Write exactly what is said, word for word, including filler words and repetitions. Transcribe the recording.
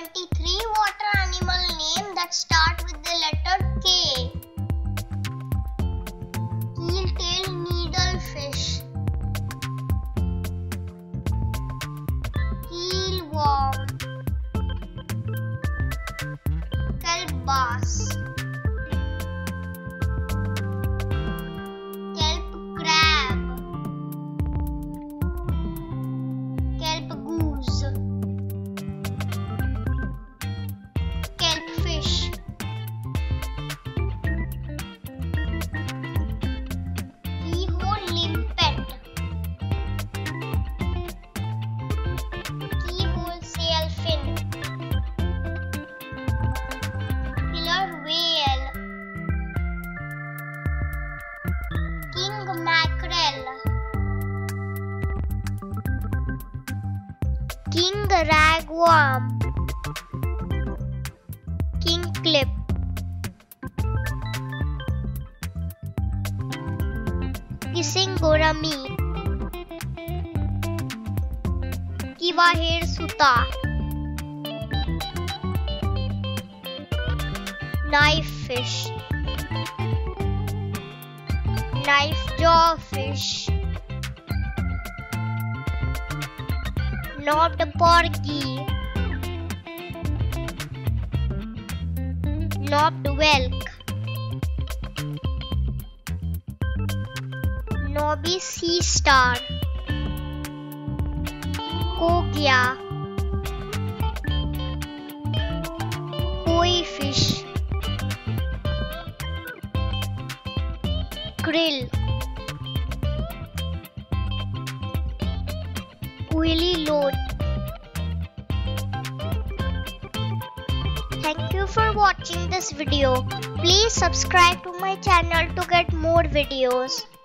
twenty-three water animal names that start with the letter K. Keeltail needlefish, keelworm, kelp bass, kelp crab, kelp goose, kelp fish. King Ragworm, Kingklip, Kissing Gourami, Kiwa Hirsuta, Knifefish, Knifejaw Fish, Knobbed Porgy, Knobbed Whelk, Knobby Sea Star, Kogia, Koi Fish, Krill, Kuhli Loach. Thank you for watching this video. Please subscribe to my channel to get more videos.